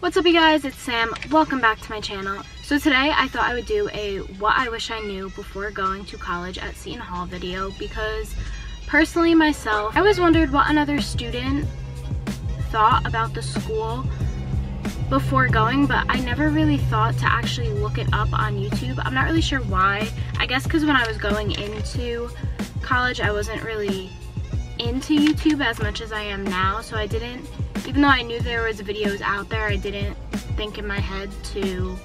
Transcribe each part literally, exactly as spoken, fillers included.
What's up you guys, it's Sam. Welcome back to my channel. So today I thought I would do a what I wish I knew before going to college at Seton Hall video, because personally myself, I always wondered what another student thought about the school before going, but I never really thought to actually look it up on YouTube. I'm not really sure why. I guess because when I was going into college, I wasn't really into YouTube as much as I am now, so I didn't, even though I knew there was videos out there, I didn't think in my head to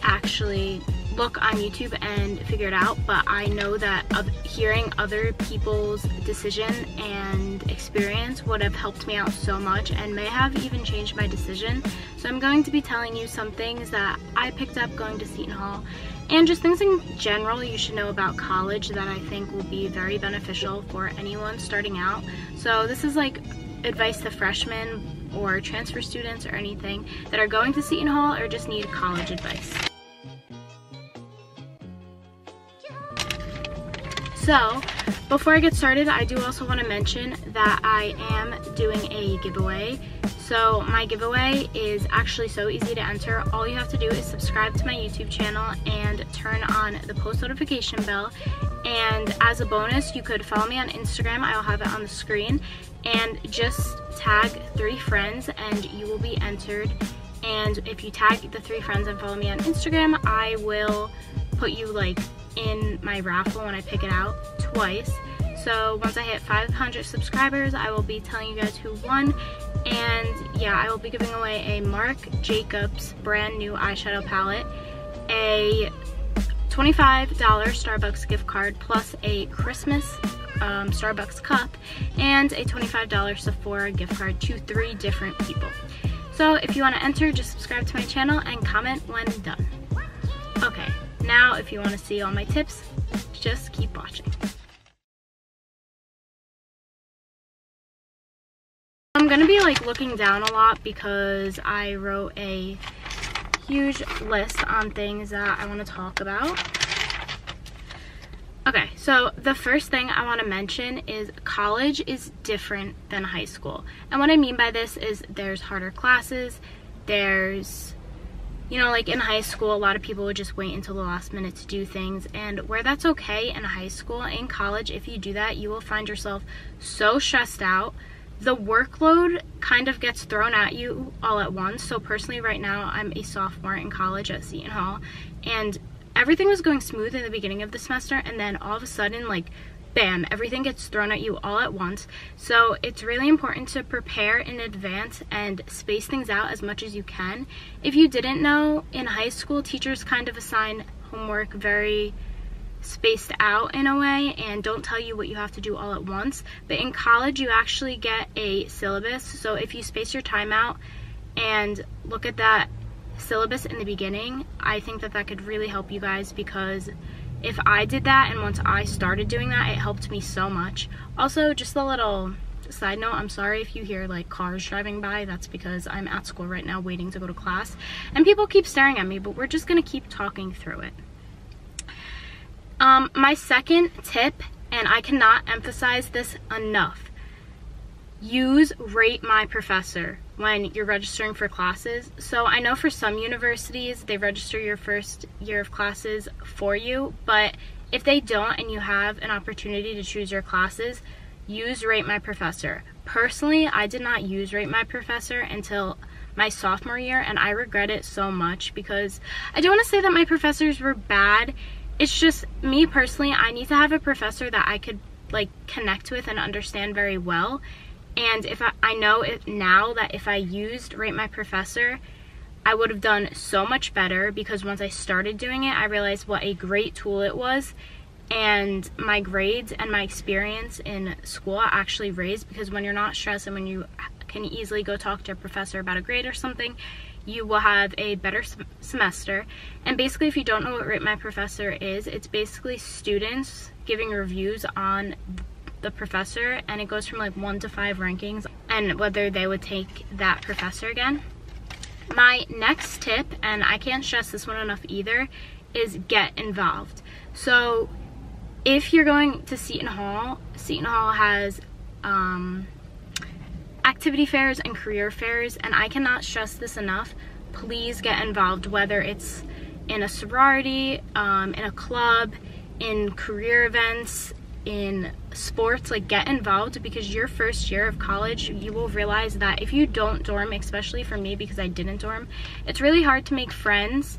actually look on YouTube and figure it out. But I know that hearing other people's decision and experience would have helped me out so much and may have even changed my decision. So I'm going to be telling you some things that I picked up going to Seton Hall and just things in general you should know about college that I think will be very beneficial for anyone starting out. So this is like advice to freshmen or transfer students or anything that are going to Seton Hall or just need college advice. So, before I get started, I do also want to mention that I am doing a giveaway. So my giveaway is actually so easy to enter. All you have to do is subscribe to my YouTube channel and turn on the post notification bell. And as a bonus, you could follow me on Instagram. I'll have it on the screen. And just tag three friends and you will be entered. And if you tag the three friends and follow me on Instagram, I will put you like in my raffle when I pick it out twice. So once I hit five hundred subscribers, I will be telling you guys who won. And yeah, I will be giving away a Marc Jacobs brand new eyeshadow palette, a twenty-five dollar Starbucks gift card, plus a Christmas um, Starbucks cup, and a twenty-five dollar Sephora gift card to three different people. So if you want to enter, just subscribe to my channel and comment when done. Okay, now if you want to see all my tips, just keep watching. I'm going to be like looking down a lot because I wrote a huge list on things that I want to talk about. Okay, so the first thing I want to mention is college is different than high school. And what I mean by this is there's harder classes, there's, you know, like in high school, a lot of people would just wait until the last minute to do things. And where that's okay in high school, in college, if you do that, you will find yourself so stressed out. The workload kind of gets thrown at you all at once. So personally right now, I'm a sophomore in college at Seton Hall, and everything was going smooth in the beginning of the semester, and then all of a sudden, like bam, everything gets thrown at you all at once. So it's really important to prepare in advance and space things out as much as you can. If you didn't know, in high school, teachers kind of assign homework very spaced out in a way and don't tell you what you have to do all at once, but in college you actually get a syllabus. So if you space your time out and look at that syllabus in the beginning, I think that that could really help you guys, because if I did that, and once I started doing that, it helped me so much. Also, just a little side note, I'm sorry if you hear like cars driving by, that's because I'm at school right now waiting to go to class and people keep staring at me, but we're just gonna keep talking through it. Um, my second tip, and I cannot emphasize this enough, use Rate My Professor when you're registering for classes. So I know for some universities, they register your first year of classes for you, but if they don't and you have an opportunity to choose your classes, use Rate My Professor. Personally, I did not use Rate My Professor until my sophomore year, and I regret it so much, because I don't want to say that my professors were bad. It's just, me personally, I need to have a professor that I could like connect with and understand very well. And if I, I know it now that if I used Rate My Professor, I would have done so much better, because once I started doing it, I realized what a great tool it was. And my grades and my experience in school actually raised, because when you're not stressed and when you can easily go talk to a professor about a grade or something, you will have a better sem semester. And basically, if you don't know what Rate My Professor is, it's basically students giving reviews on the professor, and it goes from like one to five rankings and whether they would take that professor again. My next tip, and I can't stress this one enough either, is get involved. So if you're going to Seton Hall, Seton Hall has um, activity fairs and career fairs, and I cannot stress this enough. Please get involved, whether it's in a sorority, um, in a club, in career events, in sports. Like, get involved, because your first year of college, you will realize that if you don't dorm, especially for me, because I didn't dorm, it's really hard to make friends,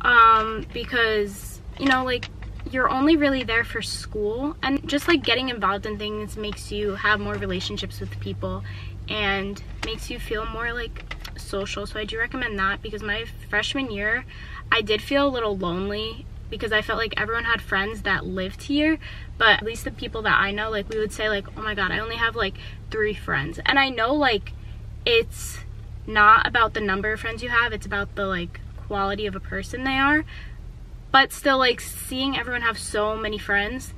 um, because, you know, like, you're only really there for school, and just like getting involved in things makes you have more relationships with people and makes you feel more like social. So I do recommend that, because my freshman year I did feel a little lonely, because I felt like everyone had friends that lived here, but at least the people that I know, like, we would say like, oh my god, I only have like three friends. And I know, like, it's not about the number of friends you have, it's about the like quality of a person they are. But still, like, seeing everyone have so many friends,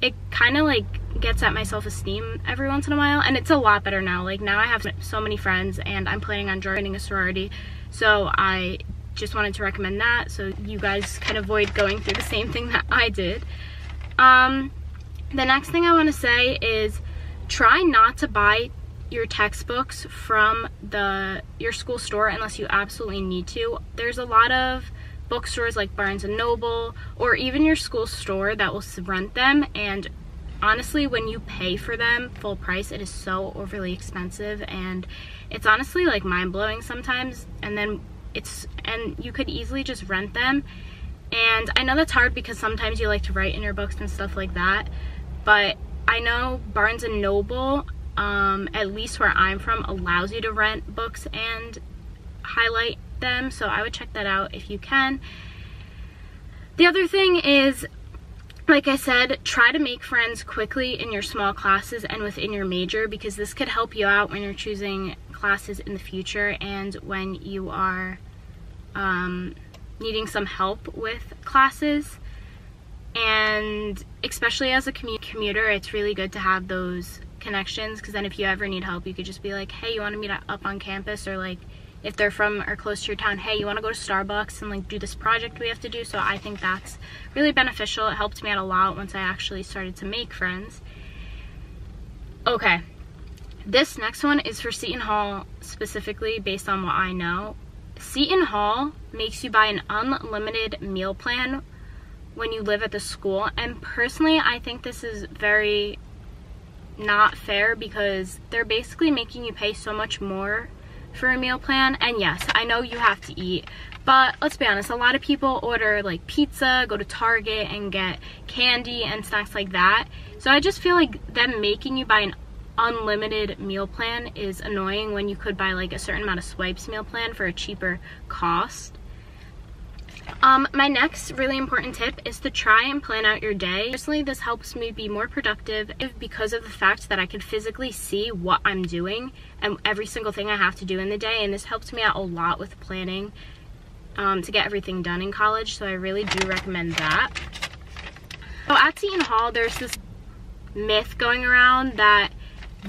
it kind of like gets at my self-esteem every once in a while, and it's a lot better now. Like, now I have so many friends, and I'm planning on joining a sorority, so I just wanted to recommend that, so you guys can avoid going through the same thing that I did. Um, the next thing I want to say is try not to buy your textbooks from the your school store unless you absolutely need to. There's a lot of bookstores like Barnes and Noble, or even your school store, that will rent them, and honestly, when you pay for them full price, it is so overly expensive, and it's honestly like mind-blowing sometimes. And then it's and you could easily just rent them, and I know that's hard because sometimes you like to write in your books and stuff like that, but I know Barnes and Noble, um, at least where I'm from, allows you to rent books and highlight them, so I would check that out if you can. The other thing is, like I said, try to make friends quickly in your small classes and within your major, because this could help you out when you're choosing classes in the future, and when you are um, needing some help with classes. And especially as a commu commuter, it's really good to have those connections, because then if you ever need help, you could just be like, hey, you want to meet up on campus? Or like, if they're from or close to your town, hey, you want to go to Starbucks and like do this project we have to do. So I think that's really beneficial. It helped me out a lot once I actually started to make friends. Okay, this next one is for Seton Hall specifically, based on what I know. Seton Hall makes you buy an unlimited meal plan when you live at the school, and personally I think this is very not fair, because they're basically making you pay so much more for a meal plan. And yes, I know you have to eat, but let's be honest, a lot of people order like pizza, go to Target and get candy and snacks like that. So I just feel like them making you buy an unlimited meal plan is annoying, when you could buy like a certain amount of swipes meal plan for a cheaper cost. Um, my next really important tip is to try and plan out your day. Personally, this helps me be more productive because of the fact that I can physically see what I'm doing and every single thing I have to do in the day, and this helps me out a lot with planning um, to get everything done in college, so I really do recommend that. So at Seton Hall, there's this myth going around that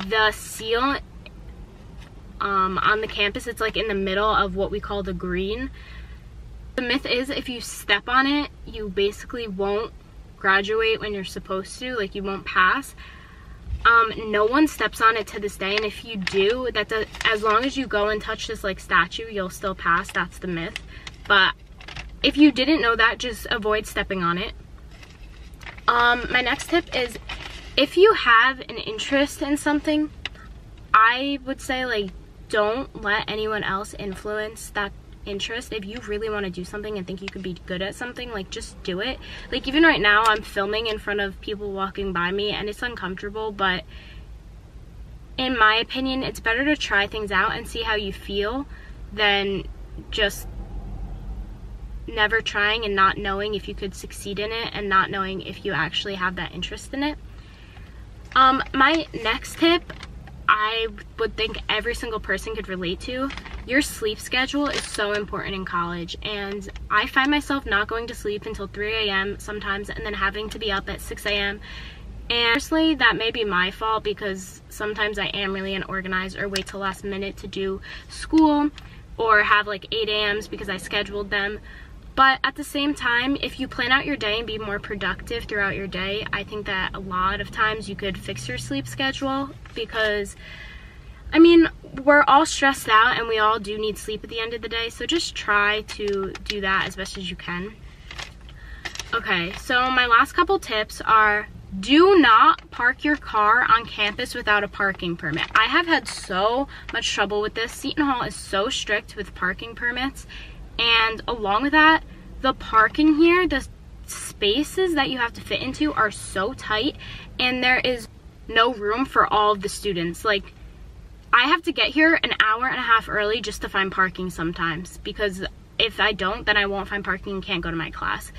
the seal um, on the campus, it's like in the middle of what we call the green. The myth is, if you step on it, you basically won't graduate when you're supposed to, like you won't pass. Um, no one steps on it to this day, and if you do, that's a, as long as you go and touch this like statue, you'll still pass. That's the myth. But if you didn't know that, just avoid stepping on it. Um, my next tip is, if you have an interest in something, I would say like don't let anyone else influence that interest. If you really want to do something and think you could be good at something, like just do it. Like even right now, I'm filming in front of people walking by me, and it's uncomfortable, but in my opinion, it's better to try things out and see how you feel than just never trying and not knowing if you could succeed in it, and not knowing if you actually have that interest in it. Um, my next tip, I would think every single person could relate to. Your sleep schedule is so important in college, and I find myself not going to sleep until three A M sometimes, and then having to be up at six A M And personally, that may be my fault, because sometimes I am really unorganized or wait till last minute to do school, or have like eight A Ms because I scheduled them. But at the same time, if you plan out your day and be more productive throughout your day, I think that a lot of times you could fix your sleep schedule, because I mean, we're all stressed out and we all do need sleep at the end of the day, so just try to do that as best as you can. Okay, so my last couple tips are, do not park your car on campus without a parking permit. I have had so much trouble with this. Seton Hall is so strict with parking permits, and along with that, the parking here, the spaces that you have to fit into are so tight, and there is no room for all of the students. Like, I have to get here an hour and a half early just to find parking sometimes, because if I don't, then I won't find parking and can't go to my class.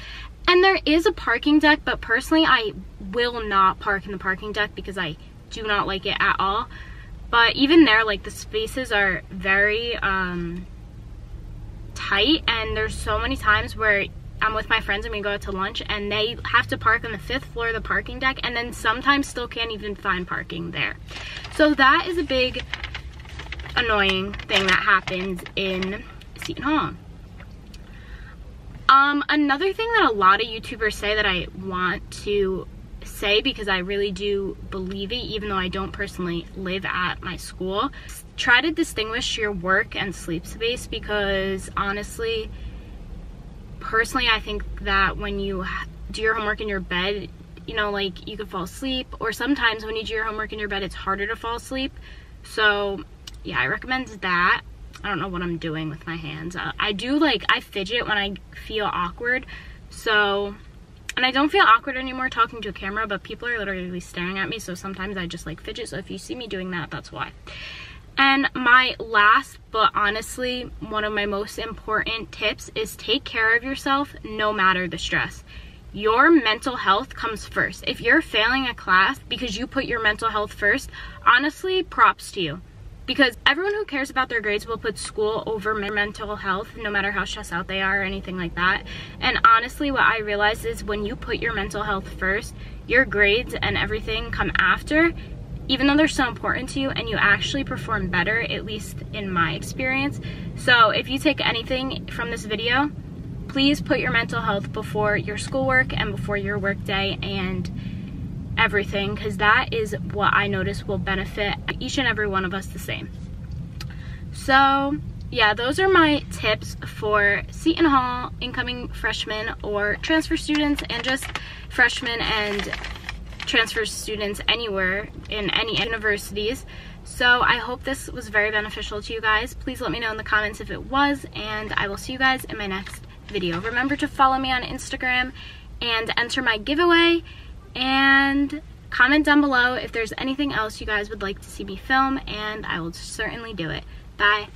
And there is a parking deck, but personally I will not park in the parking deck because I do not like it at all. But even there, like, the spaces are very um, tight, and there's so many times where I'm with my friends and we go out to lunch and they have to park on the fifth floor of the parking deck, and then sometimes still can't even find parking there. So that is a big annoying thing that happens in Seton Hall. Um, another thing that a lot of YouTubers say that I want to say, because I really do believe it, even though I don't personally live at my school, try to distinguish your work and sleep space, because honestly, personally, I think that when you do your homework in your bed, you know, like, you could fall asleep, or sometimes when you do your homework in your bed, it's harder to fall asleep. So yeah, I recommend that. I don't know what I'm doing with my hands. Uh, I do, like, I fidget when I feel awkward. So, and I don't feel awkward anymore talking to a camera, but people are literally staring at me, so sometimes I just, like, fidget. So if you see me doing that, that's why. And my last, but honestly, one of my most important tips is take care of yourself no matter the stress. Your mental health comes first. If you're failing a class because you put your mental health first, honestly, props to you. Because everyone who cares about their grades will put school over mental health, no matter how stressed out they are or anything like that. And honestly, what I realized is when you put your mental health first, your grades and everything come after, even though they're so important to you, and you actually perform better, at least in my experience. So if you take anything from this video, please put your mental health before your schoolwork and before your workday and everything, because that is what I notice will benefit each and every one of us the same. So yeah, those are my tips for Seton Hall incoming freshmen or transfer students, and just freshmen and transfer students anywhere in any universities. So I hope this was very beneficial to you guys. Please let me know in the comments if it was, and I will see you guys in my next video. Remember to follow me on Instagram and enter my giveaway. And comment down below if there's anything else you guys would like to see me film, and I will certainly do it. Bye.